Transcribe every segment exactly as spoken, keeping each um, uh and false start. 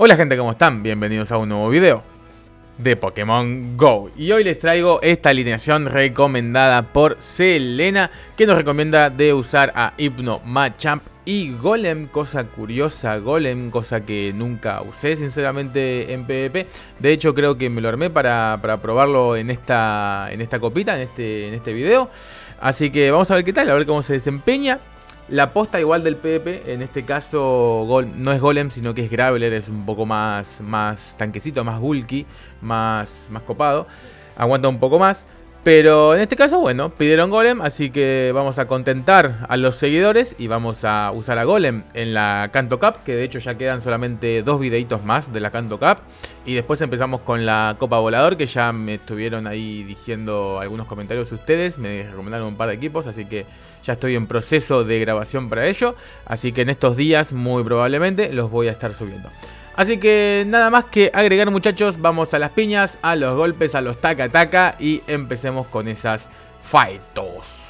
Hola gente, ¿cómo están? Bienvenidos a un nuevo video de Pokémon GO. Y hoy les traigo esta alineación recomendada por Selena, que nos recomienda de usar a Hypno, Machamp y Golem. Cosa curiosa, Golem, cosa que nunca usé sinceramente en PvP. De hecho creo que me lo armé para, para probarlo en esta, en esta copita, en este, en este video. Así que vamos a ver qué tal, a ver cómo se desempeña. La posta igual del PvP, en este caso Golem, no es Golem, sino que es Graveler, es un poco más, más tanquecito, más bulky, más, más copado, aguanta un poco más. Pero en este caso, bueno, pidieron Golem, así que vamos a contentar a los seguidores y vamos a usar a Golem en la Kanto Cup, que de hecho ya quedan solamente dos videitos más de la Kanto Cup. Y después empezamos con la Copa Volador, que ya me estuvieron ahí diciendo algunos comentarios ustedes, me recomendaron un par de equipos, así que ya estoy en proceso de grabación para ello. Así que en estos días, muy probablemente, los voy a estar subiendo. Así que nada más que agregar, muchachos, vamos a las piñas, a los golpes, a los taca-taca y empecemos con esas fightos.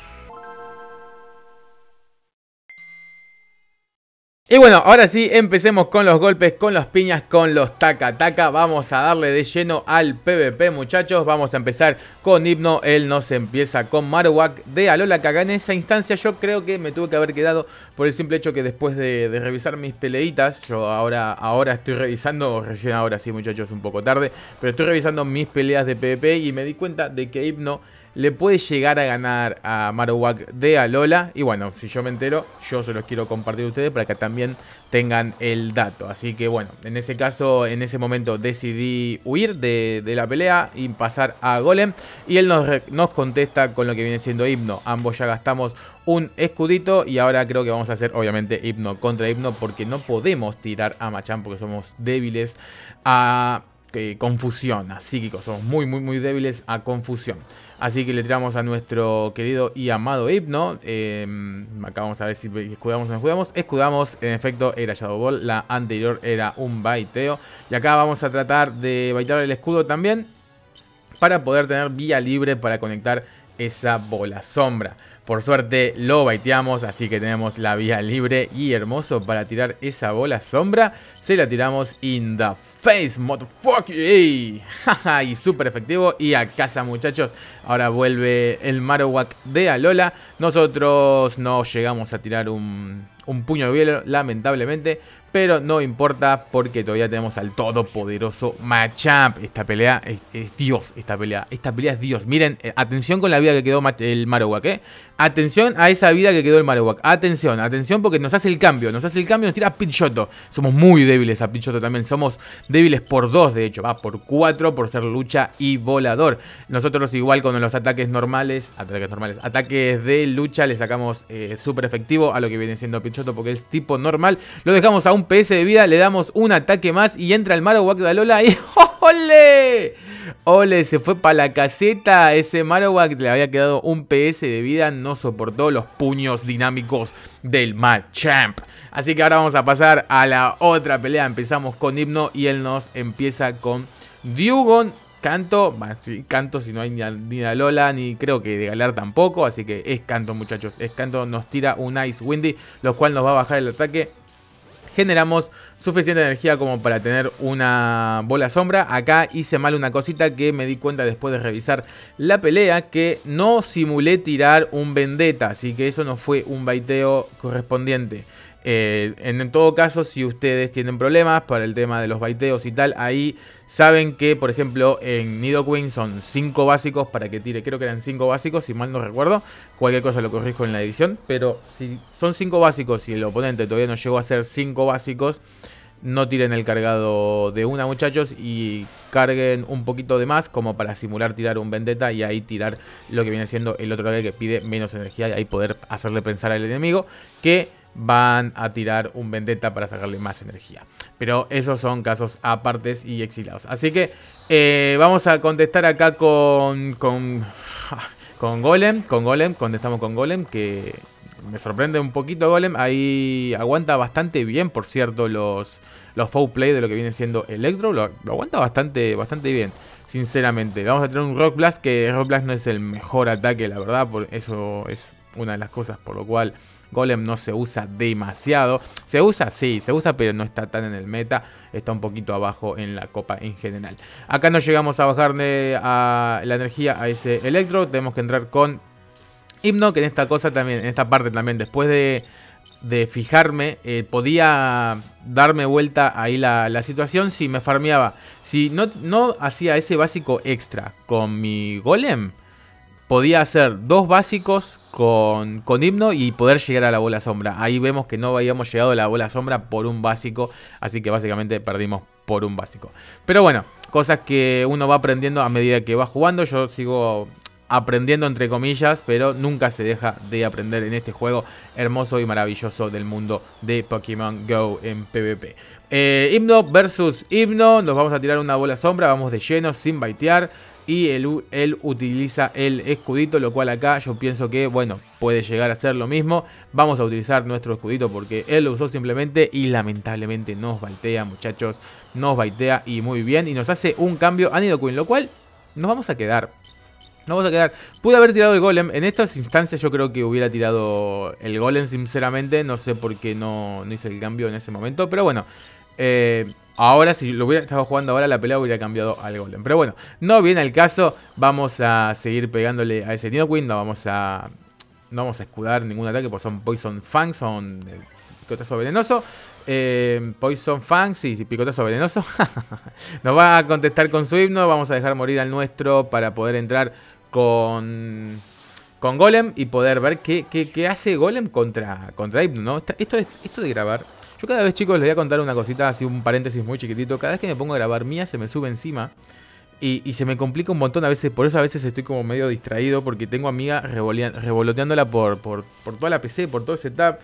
Y bueno, ahora sí, empecemos con los golpes, con las piñas, con los taca-taca. Vamos a darle de lleno al PvP, muchachos. Vamos a empezar con Hypno. Él nos empieza con Marowak de Alola, que acá en esa instancia yo creo que me tuve que haber quedado por el simple hecho que después de, de revisar mis peleitas, yo ahora, ahora estoy revisando, recién ahora sí, muchachos, un poco tarde, pero estoy revisando mis peleas de PvP y me di cuenta de que Hypno le puede llegar a ganar a Marowak de Alola. Y bueno, si yo me entero, yo se los quiero compartir a ustedes para que también tengan el dato. Así que bueno, en ese caso, en ese momento decidí huir de, de la pelea y pasar a Golem. Y él nos, nos contesta con lo que viene siendo Hypno. Ambos ya gastamos un escudito y ahora creo que vamos a hacer obviamente Hypno contra Hypno, porque no podemos tirar a Machamp porque somos débiles a... que confusión, a psíquico, somos muy muy muy débiles a confusión. Así que le tiramos a nuestro querido y amado Hypno. eh, Acá vamos a ver si escudamos o no escudamos. Escudamos, en efecto era Shadow Ball, la anterior era un baiteo. Y acá vamos a tratar de baitear el escudo también, para poder tener vía libre para conectar esa bola sombra. Por suerte lo baiteamos, así que tenemos la vía libre y hermoso para tirar esa bola sombra. Se la tiramos in the face, motherfucker. Y súper efectivo y a casa, muchachos. Ahora vuelve el Marowak de Alola. Nosotros no llegamos a tirar un, un puño de hielo, lamentablemente. Pero no importa porque todavía tenemos al todopoderoso Machamp. Esta pelea es, es Dios, esta pelea. Esta pelea es Dios. Miren, atención con la vida que quedó el Marowak, ¿eh? Atención a esa vida que quedó el Marowak. Atención, atención porque nos hace el cambio. Nos hace el cambio, nos tira a Pinchotto. Somos muy débiles a Pinchotto también. Somos débiles por dos, de hecho. Va por cuatro por ser lucha y volador. Nosotros igual con los ataques normales, ataques normales, ataques de lucha, le sacamos eh, súper efectivo a lo que viene siendo Pinchotto porque es tipo normal. Lo dejamos a un P S de vida, le damos un ataque más y entra el Marowak de Alola y ¡ole! ¡Ole! Se fue para la caseta ese Marowak, le había quedado un P S de vida, no soportó los puños dinámicos del Machamp. Así que ahora vamos a pasar a la otra pelea. Empezamos con Hypno y él nos empieza con Dewgong, Kanto, sí, Kanto, si no hay ni, ni Alola ni creo que de Galar tampoco, así que es Kanto, muchachos, es Kanto. Nos tira un Ice Windy, lo cual nos va a bajar el ataque. Generamos suficiente energía como para tener una bola sombra. Acá hice mal una cosita que me di cuenta después de revisar la pelea, que no simulé tirar un Vendetta, así que eso no fue un baiteo correspondiente. Eh, en, en todo caso, si ustedes tienen problemas para el tema de los baiteos y tal, ahí saben que, por ejemplo, en Nidoqueen son cinco básicos para que tire. Creo que eran cinco básicos, si mal no recuerdo. Cualquier cosa lo corrijo en la edición. Pero si son cinco básicos y el oponente todavía no llegó a hacer cinco básicos, no tiren el cargado de una, muchachos, y carguen un poquito de más como para simular tirar un Vendetta y ahí tirar lo que viene siendo el otro ataque que pide menos energía y ahí poder hacerle pensar al enemigo que van a tirar un Vendetta para sacarle más energía. Pero esos son casos apartes y exilados. Así que eh, vamos a contestar acá con, con, con Golem. Con Golem, contestamos con Golem, que me sorprende un poquito Golem. Ahí aguanta bastante bien, por cierto, los, los foul play de lo que viene siendo Electro. Lo, lo aguanta bastante, bastante bien, sinceramente. Vamos a tener un Rock Blast, que Rock Blast no es el mejor ataque, la verdad. Por eso es una de las cosas por lo cual Golem no se usa demasiado. Se usa, sí, se usa, pero no está tan en el meta. Está un poquito abajo en la copa en general. Acá no llegamos a bajarle a la energía a ese Electro. Tenemos que entrar con Hypno, que en esta cosa también, en esta parte también, después de, de fijarme, eh, podía darme vuelta ahí la, la situación si me farmeaba. Si no, no hacía ese básico extra con mi Golem, podía hacer dos básicos con, con Hypno y poder llegar a la bola sombra. Ahí vemos que no habíamos llegado a la bola sombra por un básico, así que básicamente perdimos por un básico. Pero bueno, cosas que uno va aprendiendo a medida que va jugando. Yo sigo aprendiendo entre comillas, pero nunca se deja de aprender en este juego hermoso y maravilloso del mundo de Pokémon GO en PvP. Eh, Hypno versus Hypno, nos vamos a tirar una bola sombra, vamos de lleno sin baitear. Y él, él utiliza el escudito, lo cual acá yo pienso que, bueno, puede llegar a ser lo mismo. Vamos a utilizar nuestro escudito porque él lo usó simplemente y lamentablemente nos baitea, muchachos. Nos baitea y muy bien. Y nos hace un cambio a Nidoqueen, lo cual nos vamos a quedar. Nos vamos a quedar. Pude haber tirado el Golem. En estas instancias yo creo que hubiera tirado el Golem, sinceramente. No sé por qué no, no hice el cambio en ese momento, pero bueno. Eh... Ahora, si lo hubiera estado jugando ahora, la pelea hubiera cambiado al Golem. Pero bueno, no viene al caso. Vamos a seguir pegándole a ese Nidoqueen. No vamos a, no vamos a escudar ningún ataque, porque son Poison Fangs, son picotazo venenoso. Eh, Poison Fangs, sí, picotazo venenoso. Nos va a contestar con su Hypno. Vamos a dejar morir al nuestro para poder entrar con... Con Golem y poder ver qué, qué, qué hace Golem contra, contra Hypno, ¿no? Esto de, esto de grabar. Yo cada vez, chicos, les voy a contar una cosita, así un paréntesis muy chiquitito. Cada vez que me pongo a grabar, Mía se me sube encima y, y se me complica un montón a veces. Por eso a veces estoy como medio distraído, porque tengo a Mía revoloteándola por, por, por toda la P C, por todo el setup.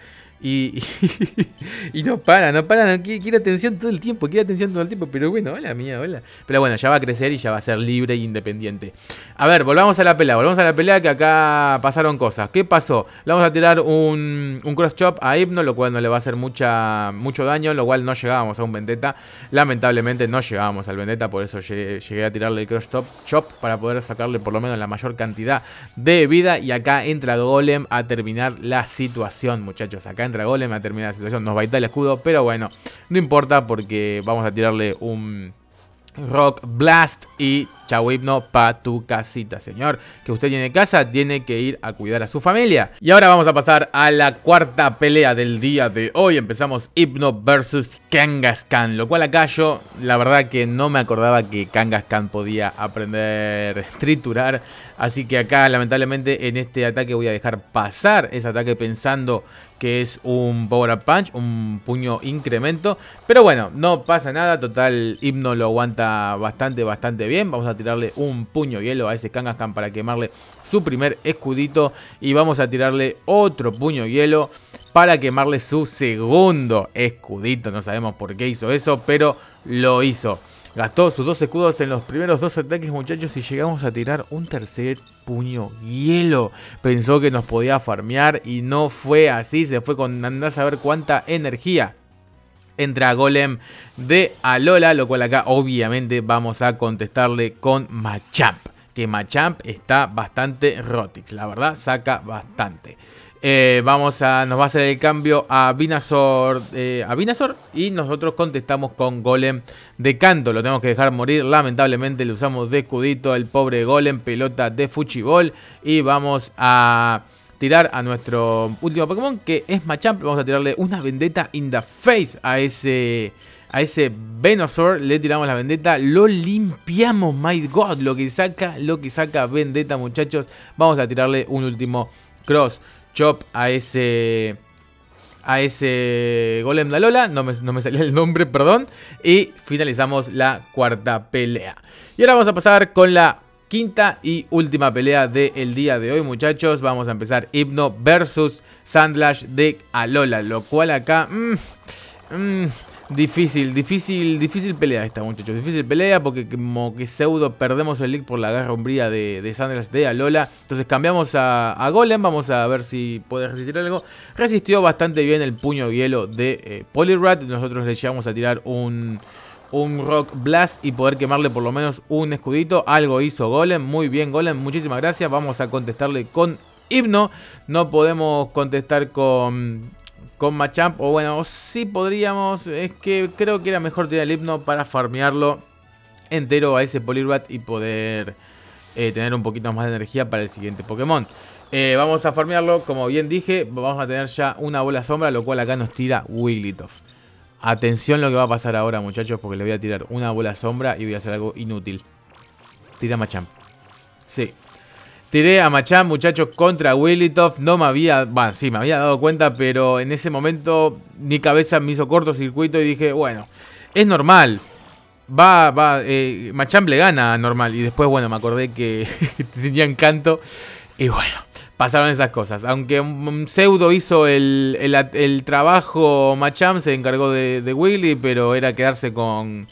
Y, y, y no para, no para, no, quiere atención todo el tiempo, quiere atención todo el tiempo. Pero bueno, hola mía, hola. Pero bueno, ya va a crecer y ya va a ser libre e independiente. A ver, volvamos a la pelea, volvamos a la pelea que acá pasaron cosas. ¿Qué pasó? Le vamos a tirar un, un Cross Chop a Hypno, lo cual no le va a hacer mucha, mucho daño, lo cual no llegábamos a un Vendetta. Lamentablemente no llegábamos al Vendetta, por eso llegué, llegué a tirarle el Cross Chop para poder sacarle por lo menos la mayor cantidad de vida. Y acá entra Golem a terminar la situación, muchachos. Acá entra Golem a terminar la situación. Nos baita el escudo, pero bueno, no importa porque vamos a tirarle un Rock Blast y chau Hypno pa' tu casita, señor. Que usted tiene casa, tiene que ir a cuidar a su familia. Y ahora vamos a pasar a la cuarta pelea del día de hoy. Empezamos Hypno versus Kangaskhan, lo cual acá yo, la verdad que no me acordaba que Kangaskhan podía aprender triturar. Así que acá, lamentablemente, en este ataque voy a dejar pasar ese ataque pensando que es un Power-Up Punch, un puño incremento. Pero bueno, no pasa nada. Total, Hypno lo aguanta bastante, bastante bien. Vamos a tirarle un puño hielo a ese Kangaskhan para quemarle su primer escudito. Y vamos a tirarle otro puño hielo para quemarle su segundo escudito. No sabemos por qué hizo eso, pero lo hizo. Gastó sus dos escudos en los primeros dos ataques, muchachos, y llegamos a tirar un tercer puño hielo. Pensó que nos podía farmear y no fue así. Se fue con andá a saber cuánta energía. Entra Golem de Alola, lo cual acá obviamente vamos a contestarle con Machamp. Que Machamp está bastante Rotix, la verdad, saca bastante. Eh, vamos a, nos va a hacer el cambio a Venusaur, eh, a Venusaur y nosotros contestamos con Golem de Kanto. Lo tenemos que dejar morir, lamentablemente le usamos de escudito al pobre Golem, pelota de fuchibol. Y vamos a tirar a nuestro último Pokémon, que es Machamp. Vamos a tirarle una Vendetta in the face a ese, a ese Venusaur. Le tiramos la Vendetta, lo limpiamos, my god, lo que saca, lo que saca Vendetta, muchachos. Vamos a tirarle un último Cross Chop a ese, a ese Golem de Alola. No me, no me salía el nombre, perdón. Y finalizamos la cuarta pelea. Y ahora vamos a pasar con la quinta y última pelea del día de hoy, muchachos. Vamos a empezar Hypno versus Sandslash de Alola, lo cual acá... Mmm, mmm, difícil, difícil, difícil pelea esta, muchachos. Difícil pelea porque como que pseudo perdemos el league por la garra umbría de, de Sandslash de Alola. Entonces cambiamos a, a Golem. Vamos a ver si puede resistir algo. Resistió bastante bien el puño hielo de eh, Poliwrath. Nosotros le llegamos a tirar un... un Rock Blast y poder quemarle por lo menos un escudito. Algo hizo Golem. Muy bien, Golem. Muchísimas gracias. Vamos a contestarle con Hypno. No podemos contestar con, con Machamp. O bueno, sí podríamos. Es que creo que era mejor tirar el Hypno para farmearlo entero a ese Poliwrath y poder eh, tener un poquito más de energía para el siguiente Pokémon. Eh, vamos a farmearlo, como bien dije. Vamos a tener ya una bola sombra, lo cual acá nos tira Wigglytuff. Atención lo que va a pasar ahora, muchachos, porque le voy a tirar una bola sombra y voy a hacer algo inútil. Tiré a Machamp. Sí. Tiré a Machamp, muchachos, contra Willitoff. No me había... Bueno, sí, me había dado cuenta, pero en ese momento mi cabeza me hizo cortocircuito y dije, bueno, es normal. Va, va... Eh, Machamp le gana normal. Y después, bueno, me acordé que tenían Kanto. Y bueno, pasaron esas cosas. Aunque un pseudo hizo el, el, el trabajo, Machamp se encargó de, de Wiggly, pero era quedarse con,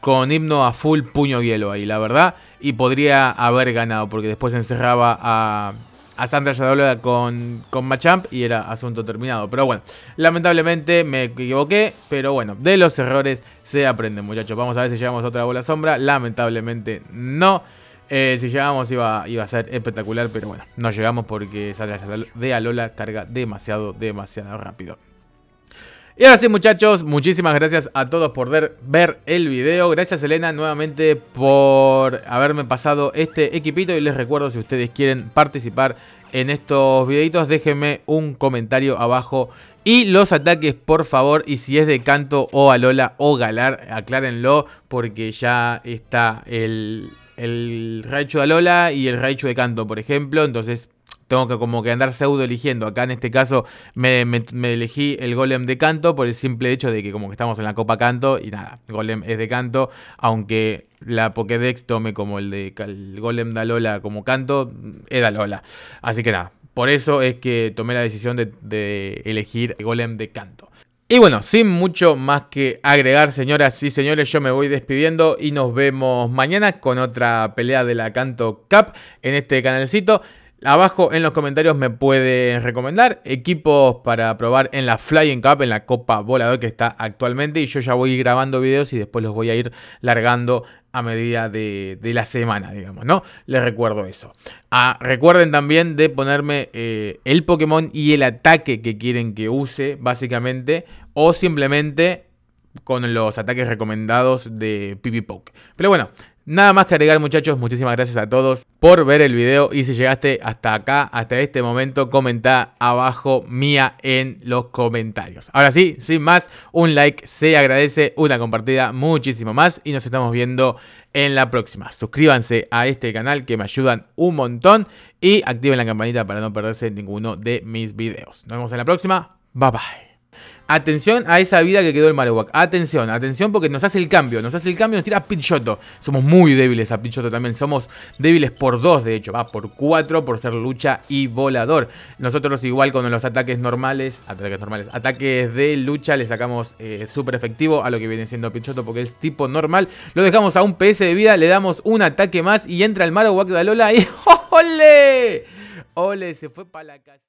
con Hypno a full puño hielo ahí, la verdad. Y podría haber ganado, porque después encerraba a, a Sandslash de con, con Machamp y era asunto terminado. Pero bueno, lamentablemente me equivoqué, pero bueno, de los errores se aprende, muchachos. Vamos a ver si llegamos a otra bola sombra. Lamentablemente no. Eh, si llegábamos iba, iba a ser espectacular, pero bueno, no llegamos porque Sandslash de Alola carga demasiado, demasiado rápido. Y ahora sí, muchachos, muchísimas gracias a todos por ver, ver el video. Gracias, Selena, nuevamente por haberme pasado este equipito. Y les recuerdo, si ustedes quieren participar en estos videitos, déjenme un comentario abajo. Y los ataques, por favor, y si es de Kanto o Alola o Galar, aclárenlo, porque ya está el... el Raichu de Alola y el Raichu de Kanto, por ejemplo. Entonces tengo que como que andar pseudo eligiendo. Acá en este caso me, me, me elegí el Golem de Kanto por el simple hecho de que como que estamos en la Copa Kanto. Y nada, Golem es de Kanto. Aunque la Pokédex tome como el de el Golem de Alola como Kanto, es de Alola. Así que nada, por eso es que tomé la decisión de, de elegir el Golem de Kanto. Y bueno, sin mucho más que agregar, señoras y señores, yo me voy despidiendo y nos vemos mañana con otra pelea de la Kanto Cup en este canalcito. Abajo en los comentarios me pueden recomendar equipos para probar en la Flying Cup, en la Copa Volador que está actualmente. Y yo ya voy grabando videos y después los voy a ir largando a medida de, de la semana, digamos, ¿no? Les recuerdo eso. Ah, recuerden también de ponerme eh, el Pokémon y el ataque que quieren que use, básicamente. O simplemente con los ataques recomendados de PvPoke. Pero bueno, nada más que agregar, muchachos. Muchísimas gracias a todos por ver el video. Y si llegaste hasta acá, hasta este momento, comenta abajo mía en los comentarios. Ahora sí, sin más, un like se agradece, una compartida muchísimo más. Y nos estamos viendo en la próxima. Suscríbanse a este canal que me ayudan un montón. Y activen la campanita para no perderse ninguno de mis videos. Nos vemos en la próxima. Bye bye. Atención a esa vida que quedó el Marowak. Atención, atención porque nos hace el cambio. Nos hace el cambio y nos tira a Pinchotto. Somos muy débiles a Pinchotto también. Somos débiles por dos, de hecho. Va por cuatro por ser lucha y volador. Nosotros igual con los ataques normales. Ataques normales. Ataques de lucha le sacamos eh, súper efectivo a lo que viene siendo Pinchotto porque es tipo normal. Lo dejamos a un P S de vida. Le damos un ataque más y entra el Marowak de Alola y ¡ole! ¡Ole! Se fue para la casa.